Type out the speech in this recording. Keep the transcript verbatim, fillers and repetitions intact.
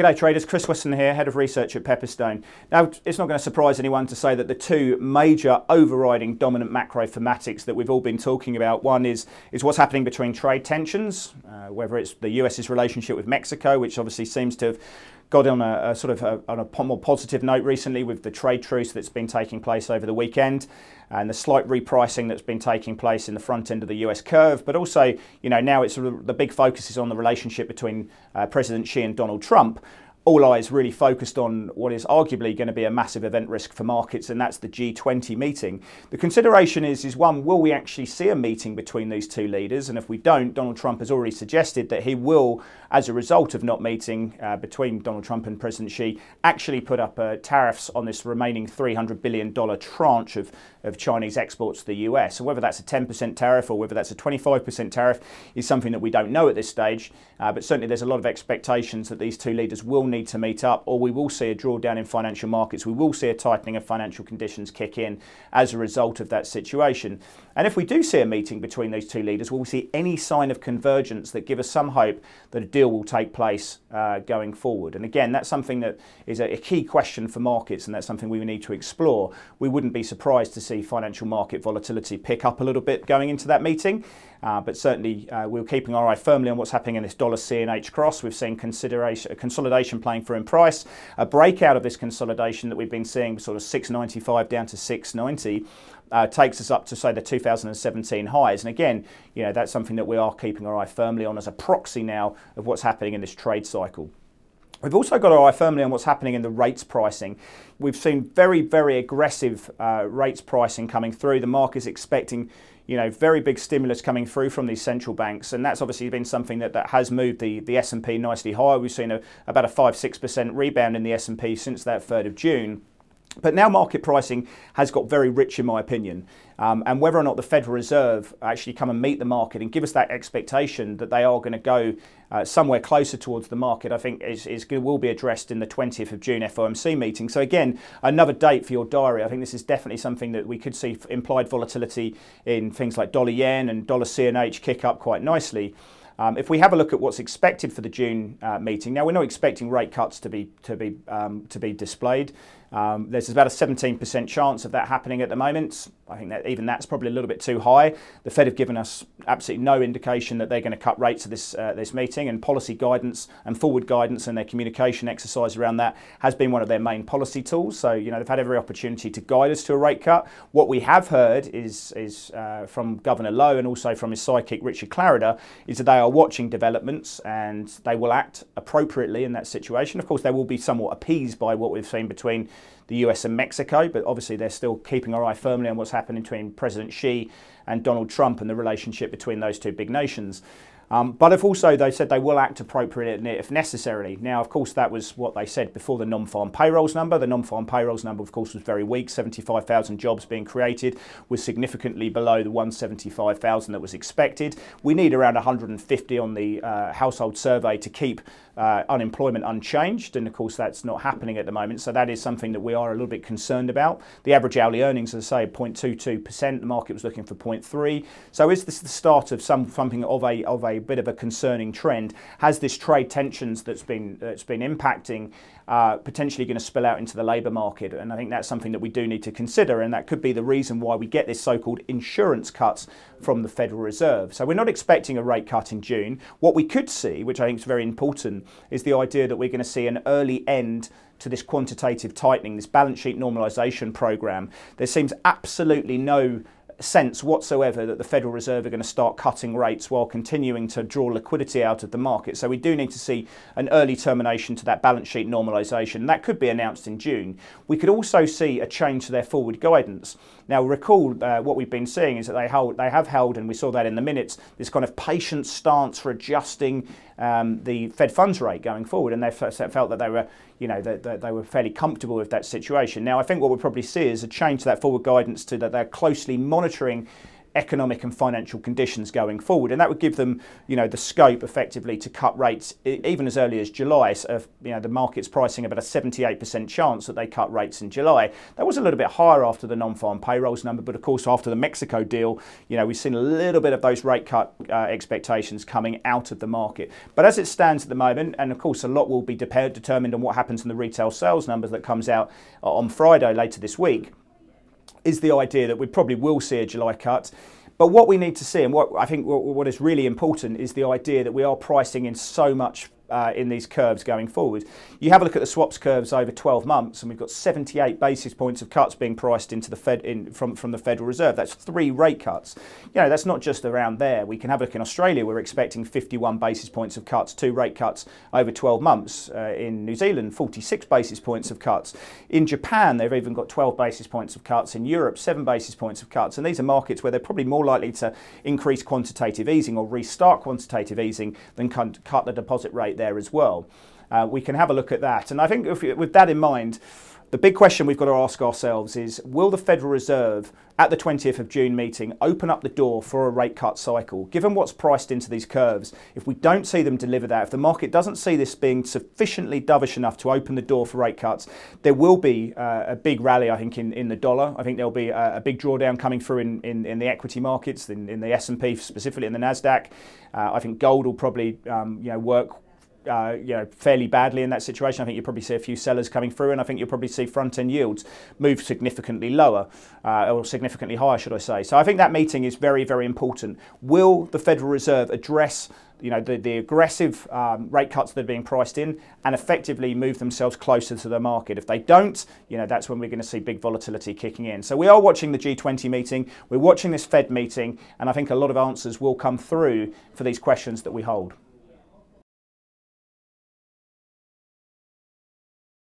G'day traders, Chris Weston here, Head of Research at Pepperstone. Now, it's not going to surprise anyone to say that the two major overriding dominant macro thematics that we've all been talking about, one is, is what's happening between trade tensions, uh, whether it's the US's relationship with Mexico, which obviously seems to have got on a, a sort of a, on a more positive note recently with the trade truce that's been taking place over the weekend and the slight repricing that's been taking place in the front end of the U S curve. But also, you know, now it's sort of the big focus is on the relationship between uh, President Xi and Donald Trump. All eyes really focused on what is arguably going to be a massive event risk for markets, and that's the G twenty meeting. The consideration is, is one, will we actually see a meeting between these two leaders? And if we don't, Donald Trump has already suggested that he will, as a result of not meeting uh, between Donald Trump and President Xi, actually put up uh, tariffs on this remaining three hundred billion dollar tranche of, of Chinese exports to the U S. So whether that's a ten percent tariff or whether that's a twenty-five percent tariff is something that we don't know at this stage. Uh, but certainly there's a lot of expectations that these two leaders will need to meet up, or we will see a drawdown in financial markets. We will see a tightening of financial conditions kick in as a result of that situation. And if we do see a meeting between those two leaders, will we see any sign of convergence that give us some hope that a deal will take place uh, going forward? And again, that's something that is a, a key question for markets, and that's something we need to explore. We wouldn't be surprised to see financial market volatility pick up a little bit going into that meeting, uh, but certainly uh, we're keeping our eye firmly on what's happening in this dollar C N H cross. We've seen consideration, consolidation playing for in price, a breakout of this consolidation that we've been seeing, sort of six ninety-five down to six ninety, uh, takes us up to say the two thousand seventeen highs. And again, you know, that's something that we are keeping our eye firmly on as a proxy now of what's happening in this trade cycle. We've also got our eye firmly on what's happening in the rates pricing. We've seen very, very aggressive uh, rates pricing coming through. The market's expecting, you know, very big stimulus coming through from these central banks, and that's obviously been something that, that has moved the, the S and P nicely higher. We've seen a, about a five to six percent rebound in the S and P since that third of June. But now market pricing has got very rich, in my opinion, um, and whether or not the Federal Reserve actually come and meet the market and give us that expectation that they are going to go uh, somewhere closer towards the market, I think is, is, will be addressed in the twentieth of June F O M C meeting. So again, another date for your diary. I think this is definitely something that we could see implied volatility in things like dollar yen and dollar C N H kick up quite nicely. Um, if we have a look at what's expected for the June uh, meeting, now we're not expecting rate cuts to be to be um, to be displayed. Um, there's about a seventeen percent chance of that happening at the moment. I think that even that's probably a little bit too high. The Fed have given us absolutely no indication that they're going to cut rates at this uh, this meeting, and policy guidance and forward guidance and their communication exercise around that has been one of their main policy tools. So you know they've had every opportunity to guide us to a rate cut. What we have heard is is uh, from Governor Lowe and also from his sidekick Richard Clarida is that they are watching developments and they will act appropriately in that situation. Of course, they will be somewhat appeased by what we've seen between the U S and Mexico, but obviously they're still keeping our eye firmly on what's happening between President Xi and Donald Trump and the relationship between those two big nations. Um, but if also they said they will act appropriately if necessarily. Now, of course, that was what they said before the non-farm payrolls number. The non-farm payrolls number, of course, was very weak. seventy-five thousand jobs being created was significantly below the one hundred seventy-five thousand that was expected. We need around one hundred fifty on the uh, household survey to keep uh, unemployment unchanged. And of course, that's not happening at the moment. So that is something that we are a little bit concerned about. The average hourly earnings, as I say, zero point two two percent. The market was looking for zero point three. So is this the start of some, something of a, of a bit of a concerning trend? Has this trade tensions that's been that's been impacting uh, potentially going to spill out into the labour market? And I think that's something that we do need to consider, and that could be the reason why we get this so-called insurance cuts from the Federal Reserve. So we're not expecting a rate cut in June. What we could see, which I think is very important, is the idea that we're going to see an early end to this quantitative tightening, this balance sheet normalisation programme. There seems absolutely no sense whatsoever that the Federal Reserve are going to start cutting rates while continuing to draw liquidity out of the market. So we do need to see an early termination to that balance sheet normalisation. That could be announced in June. We could also see a change to their forward guidance. Now recall uh, what we've been seeing is that they, hold, they have held, and we saw that in the minutes, this kind of patient stance for adjusting um, the Fed funds rate going forward, and they felt that they were, you know, that they, they were fairly comfortable with that situation. Now I think what we'll probably see is a change to that forward guidance to that they're closely monitoring economic and financial conditions going forward, and that would give them, you know, the scope effectively to cut rates even as early as July. So, you know, the market's pricing about a seventy-eight percent chance that they cut rates in July. That was a little bit higher after the non-farm payrolls number, but of course after the Mexico deal, you know, we've seen a little bit of those rate cut uh, expectations coming out of the market. But as it stands at the moment, and of course a lot will be de- determined on what happens in the retail sales numbers that comes out on Friday later this week, is the idea that we probably will see a July cut. But what we need to see, and what I think what is really important, is the idea that we are pricing in so much uh, in these curves going forward. You have a look at the swaps curves over twelve months, and we've got seventy-eight basis points of cuts being priced into the Fed in, from from the Federal Reserve. That's three rate cuts. You know, that's not just around there. We can have a look in Australia. We're expecting fifty-one basis points of cuts, two rate cuts over twelve months. Uh, in New Zealand, forty-six basis points of cuts. In Japan, they've even got twelve basis points of cuts. In Europe, seven basis points of cuts. And these are markets where they're probably more likely to increase quantitative easing or restart quantitative easing than cut the deposit rate there as well. Uh, we can have a look at that. And I think if, with that in mind, the big question we've got to ask ourselves is, will the Federal Reserve at the twentieth of June meeting open up the door for a rate cut cycle? Given what's priced into these curves, if we don't see them deliver that, if the market doesn't see this being sufficiently dovish enough to open the door for rate cuts, there will be uh, a big rally, I think, in, in the dollar. I think there'll be a, a big drawdown coming through in, in, in the equity markets, in, in the S and P specifically, in the NASDAQ. Uh, I think gold will probably um, you know, work Uh, you know, fairly badly in that situation. I think you'll probably see a few sellers coming through, and I think you'll probably see front-end yields move significantly lower, uh, or significantly higher, should I say. So I think that meeting is very, very important. Will the Federal Reserve address, you know, the, the aggressive um, rate cuts that are being priced in and effectively move themselves closer to the market? If they don't, you know, that's when we're going to see big volatility kicking in. So we are watching the G twenty meeting, we're watching this Fed meeting, and I think a lot of answers will come through for these questions that we hold.